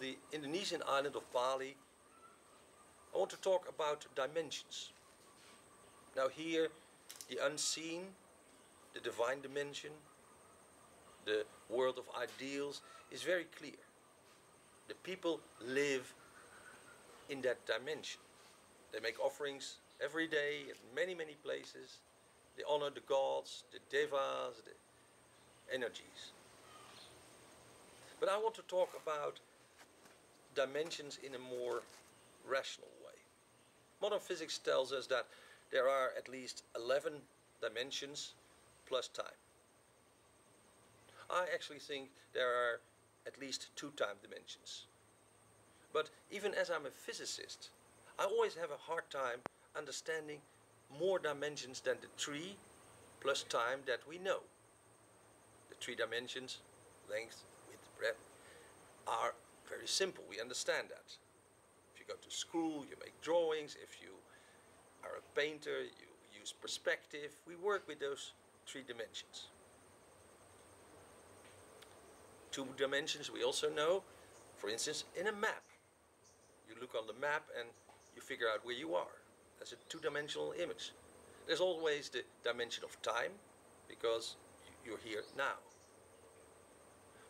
from the Indonesian island of Bali. I want to talk about dimensions. Now here, the unseen, the divine dimension, the world of ideals is very clear. The people live in that dimension. They make offerings every day at many, many places. They honor the gods, the devas, the energies. But I want to talk about dimensions in a more rational way. Modern physics tells us that there are at least 11 dimensions plus time. I actually think there are at least 2 time dimensions. But even as I'm a physicist, I always have a hard time understanding more dimensions than the 3 plus time that we know. The 3 dimensions, length, width, breadth, are very simple. We understand that. If you go to school, you make drawings. If you are a painter, you use perspective. We work with those 3 dimensions. 2 dimensions we also know, for instance, in a map. You look on the map and you figure out where you are. That's a 2-dimensional image. There's always the dimension of time, because you're here now.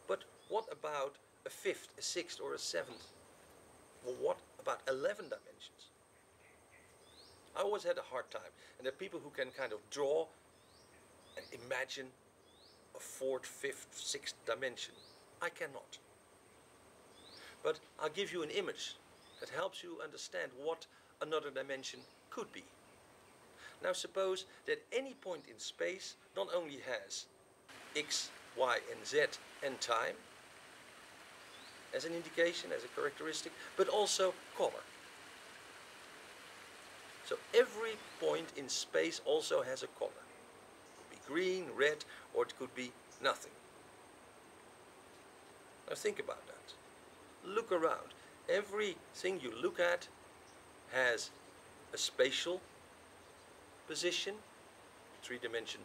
But what about a 5th, a 6th, or a 7th? Well, what about 11 dimensions? I always had a hard time. And there are people who can kind of draw and imagine a 4th, 5th, 6th dimension. I cannot. But I'll give you an image that helps you understand what another dimension could be. Now suppose that any point in space not only has x, y, and z and time as an indication, as a characteristic, but also color. So every point in space also has a color. It could be green, red, or it could be nothing. Now think about that. Look around. Everything you look at has a spatial position, 3-dimension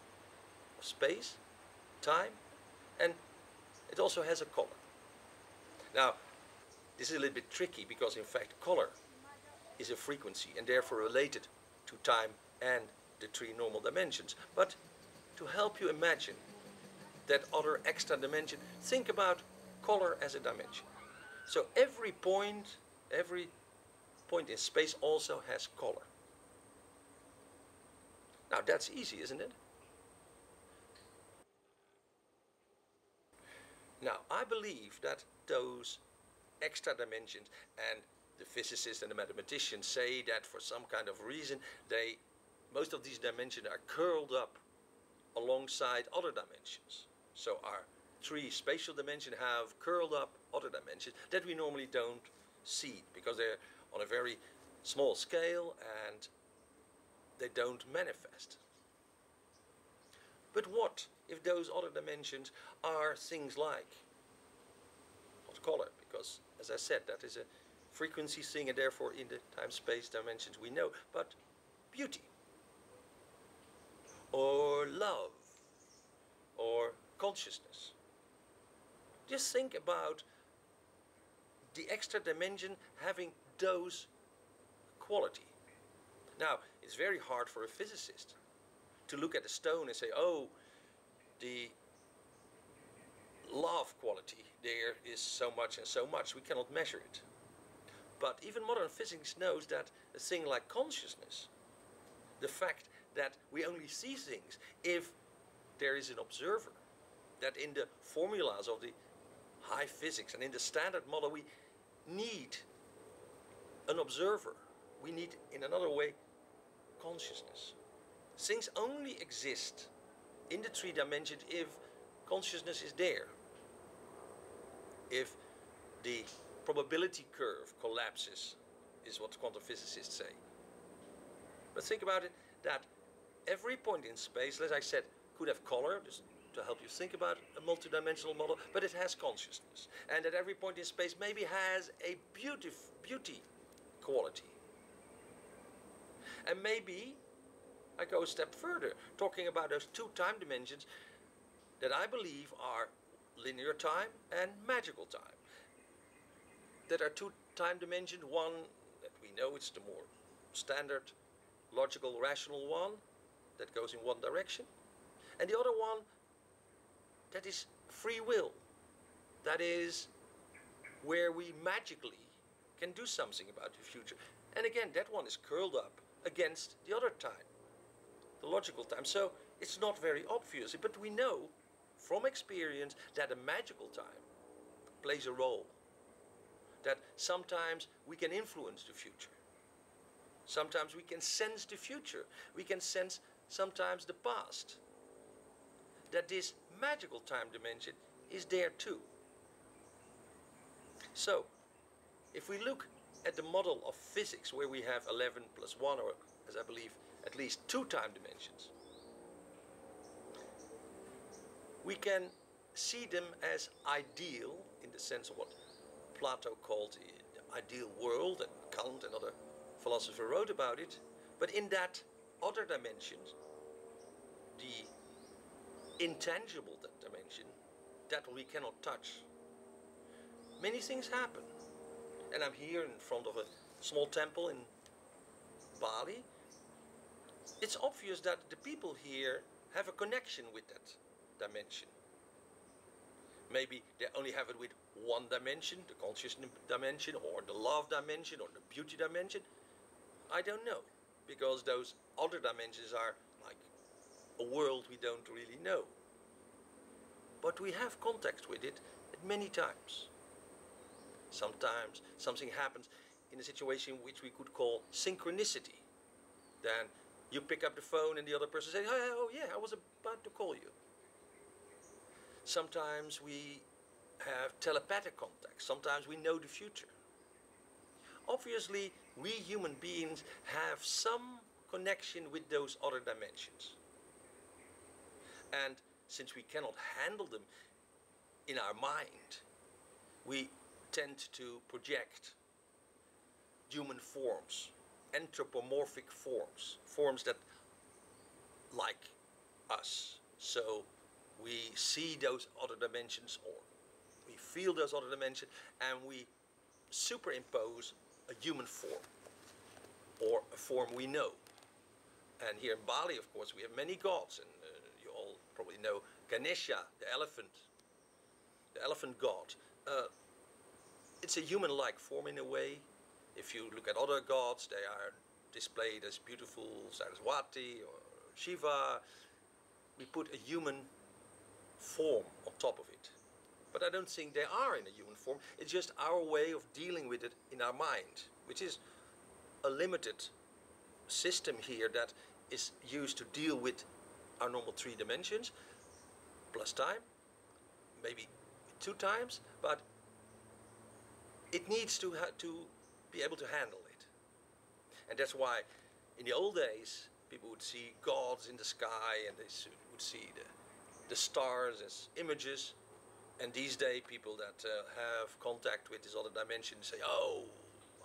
of space, time, and it also has a color. Now, this is a little bit tricky because, in fact, color is a frequency and therefore related to time and the 3 normal dimensions. But to help you imagine that other extra dimension, think about color as a dimension. So every point in space also has color. Now that's easy, isn't it? Now I believe that those extra dimensions, and the physicists and the mathematicians say that for some kind of reason most of these dimensions are curled up alongside other dimensions. So our 3 spatial dimensions have curled up other dimensions that we normally don't see because they're on a very small scale and they don't manifest. But what if those other dimensions are things like not color, because as I said that is a frequency thing and therefore in the time-space dimensions we know, but beauty or love or consciousness. Just think about the extra dimension having those quality. Now, it's very hard for a physicist to look at a stone and say, oh, the love quality there is so much and so much. We cannot measure it. But even modern physics knows that a thing like consciousness, the fact that we only see things if there is an observer, that in the formulas of the high physics and in the standard model we need an observer. We need, in another way, consciousness. Things only exist in the 3 dimensions if consciousness is there. If the probability curve collapses, is what quantum physicists say. But think about it, that every point in space, as I said, could have color, just to help you think about a multidimensional model, but it has consciousness. And at every point in space maybe has a beauty quality. And maybe I go a step further, talking about those 2 time dimensions that I believe are linear time and magical time. that are two time-dimensioned, one that we know it's the more standard, logical, rational one that goes in one direction, and the other one that is free will, that is where we magically can do something about the future. And again, that one is curled up against the other time, the logical time. So it's not very obvious, but we know from experience that a magical time plays a role, that sometimes we can influence the future. Sometimes we can sense the future. We can sense sometimes the past. That this magical time dimension is there too. So, if we look at the model of physics, where we have 11 plus 1, or as I believe, at least 2 time dimensions, we can see them as ideal, in the sense of what Plato called the ideal world, and Kant and other philosopher wrote about it. But in that other dimension, the intangible dimension that we cannot touch, many things happen. And I'm here in front of a small temple in Bali. It's obvious that the people here have a connection with that dimension. Maybe they only have it with one dimension, the consciousness dimension, or the love dimension, or the beauty dimension. I don't know, because those other dimensions are like a world we don't really know. But we have contact with it many times. Sometimes something happens in a situation which we could call synchronicity. Then you pick up the phone and the other person says, "Oh yeah, I was about to call you." Sometimes we have telepathic contact. Sometimes we know the future. Obviously, we human beings have some connection with those other dimensions. And since we cannot handle them in our mind, we tend to project human forms, anthropomorphic forms, forms that like us. So we see those other dimensions, or we feel those other dimensions, and we superimpose a human form, or a form we know. And here in Bali, of course, we have many gods, and you all probably know Ganesha, the elephant god. It's a human-like form in a way. If you look at other gods, they are displayed as beautiful Saraswati or Shiva. We put a human form on top of it. But I don't think they are in a human form. It's just our way of dealing with it in our mind, which is a limited system here that is used to deal with our normal 3 dimensions, plus time, maybe 2 times, but it needs to be able to handle it. And that's why in the old days people would see gods in the sky, and they would see the stars as images. And these days people that have contact with this other dimension say, "Oh,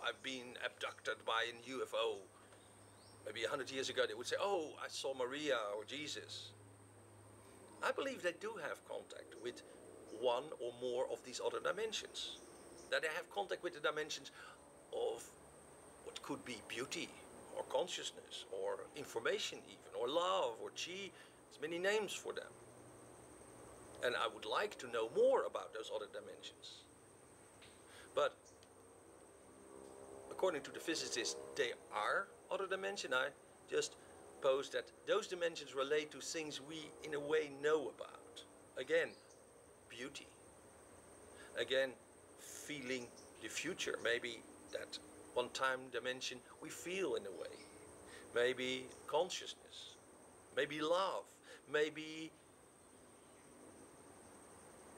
I've been abducted by an UFO." Maybe 100 years ago they would say, "Oh, I saw Maria or Jesus." I believe they do have contact with one or more of these other dimensions. That they have contact with the dimensions of what could be beauty, or consciousness, or information even, or love, or chi. There's many names for them. And I would like to know more about those other dimensions. But according to the physicists, they are other dimensions. I just pose that those dimensions relate to things we in a way know about. Again, beauty. Again, feeling the future. Maybe that one-time dimension we feel in a way. Maybe consciousness. Maybe love. Maybe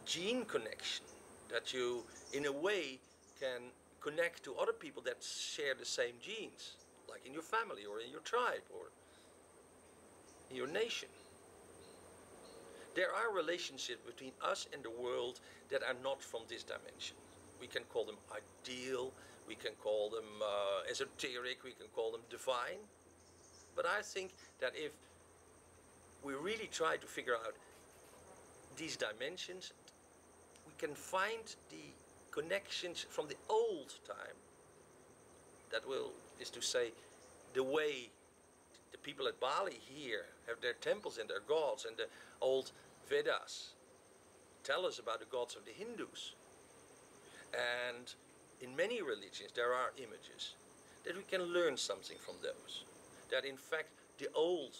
gene connection, that you in a way can connect to other people that share the same genes, like in your family or in your tribe or in your nation. There are relationships between us and the world that are not from this dimension. We can call them ideal, we can call them esoteric, we can call them divine. But I think that if we really try to figure out these dimensions, we can find the connections from the old time. That will is to say, the way the people at Bali here have their temples and their gods, and the old Vedas tell us about the gods of the Hindus. And in many religions there are images that we can learn something from those. That in fact the old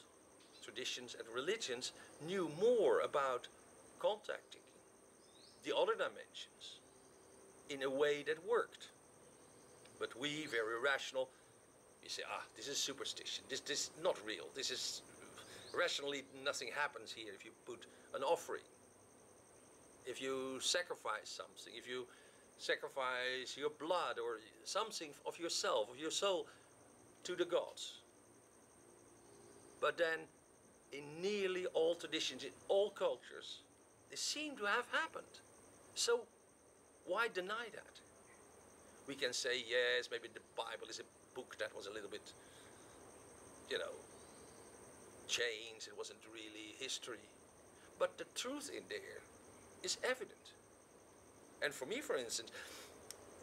traditions and religions knew more about contacting the other dimensions in a way that worked. But we, very rational, you say, ah, this is superstition, this is not real, this is rationally nothing happens here if you put an offering, if you sacrifice something, if you sacrifice your blood or something of yourself, of your soul, to the gods. But then in nearly all traditions, in all cultures, they seem to have happened. So why deny that? We can say, yes, maybe the Bible is a book that was a little bit, you know, changed, it wasn't really history. But the truth in there is evident. And for me, for instance,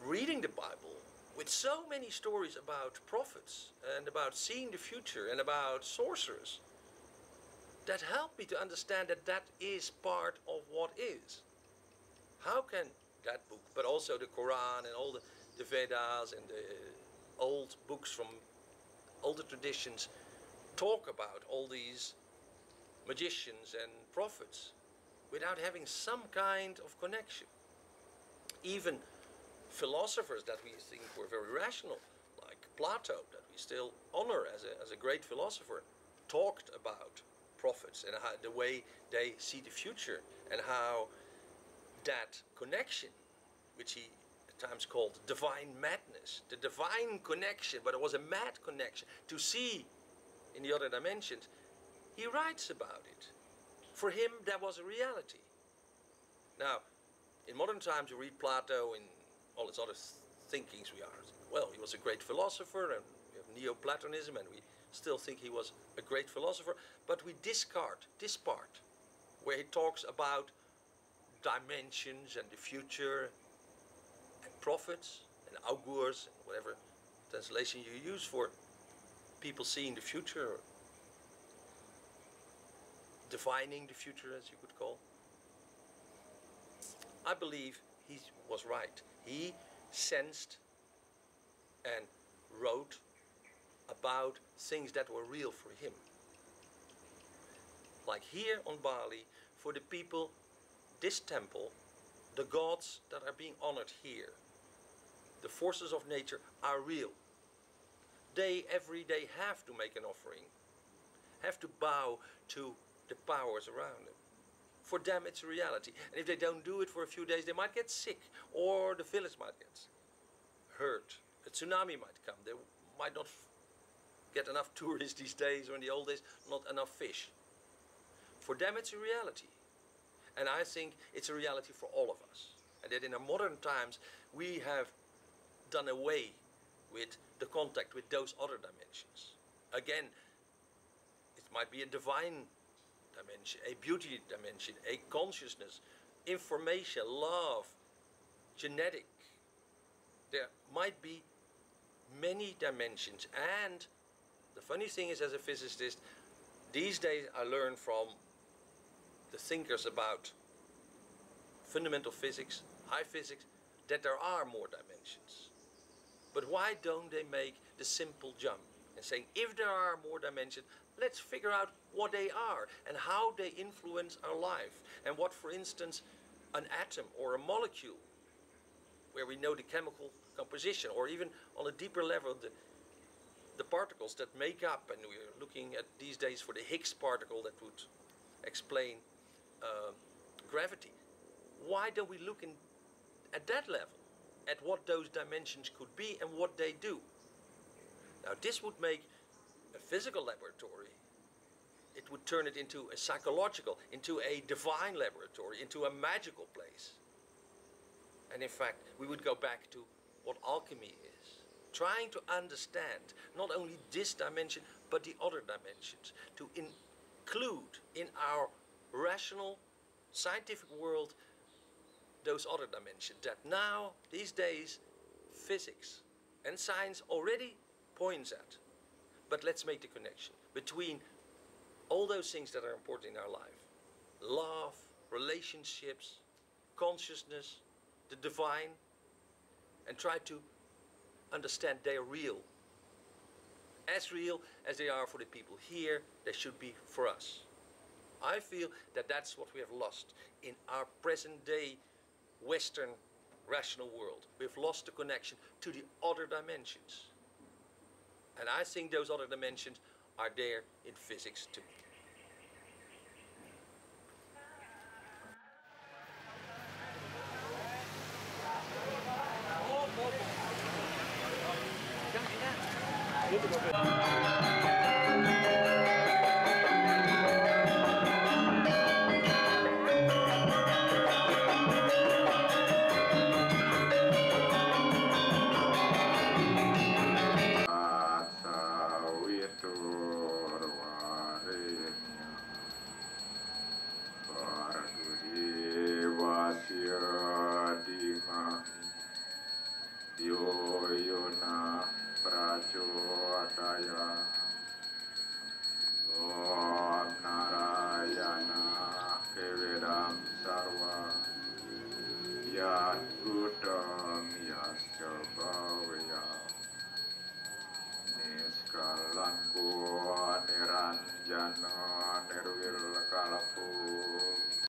reading the Bible with so many stories about prophets and about seeing the future and about sorcerers, that helped me to understand that that is part of what is. How can that book, but also the Quran and all the Vedas and the old books from older traditions, talk about all these magicians and prophets without having some kind of connection? Even philosophers that we think were very rational, like Plato, that we still honor as a great philosopher, talked about prophets and how, the way they see the future, and how that connection, which he at times called divine madness, the divine connection, but it was a mad connection, to see in the other dimensions, he writes about it. For him, that was a reality. Now, in modern times, you read Plato and all his other thinkings. We are, well, he was a great philosopher, and we have Neoplatonism, and we still think he was a great philosopher, but we discard this part where he talks about dimensions and the future and prophets and augurs, and whatever translation you use for people seeing the future, or defining the future, as you could call. I believe he was right. He sensed and wrote about things that were real for him. Like here on Bali, for the people, this temple, the gods that are being honored here, the forces of nature are real. They every day have to make an offering, have to bow to the powers around them. For them it's a reality, and if they don't do it for a few days, they might get sick, or the village might get hurt, a tsunami might come, they might not get enough tourists these days, or in the old days, not enough fish. For them it's a reality, and I think it's a reality for all of us, and that in our modern times we have done away with the contact with those other dimensions. Again, it might be a divine dimension, a beauty dimension, a consciousness, information, love, genetic. There might be many dimensions, and the funny thing is, as a physicist, these days I learn from the thinkers about fundamental physics, high physics, that there are more dimensions. But why don't they make the simple jump? And saying, if there are more dimensions, let's figure out what they are and how they influence our life, and what, for instance, an atom or a molecule, where we know the chemical composition, or even on a deeper level the particles that make up, and we're looking at these days for the Higgs particle that would explain gravity. Why don't we look at that level, at what those dimensions could be and what they do? Now, this would make a physical laboratory, it would turn it into a psychological, into a divine laboratory, into a magical place. And in fact, we would go back to what alchemy is, trying to understand not only this dimension, but the other dimensions, to include in our rational, scientific world those other dimensions, that now, these days, physics and science already points at. But let's make the connection between all those things that are important in our life. Love, relationships, consciousness, the divine, and try to understand they are real. As real as they are for the people here, they should be for us. I feel that that's what we have lost in our present day Western rational world. We've lost the connection to the other dimensions. And I think those other dimensions are there in physics too. Kalanku niranjana nirwil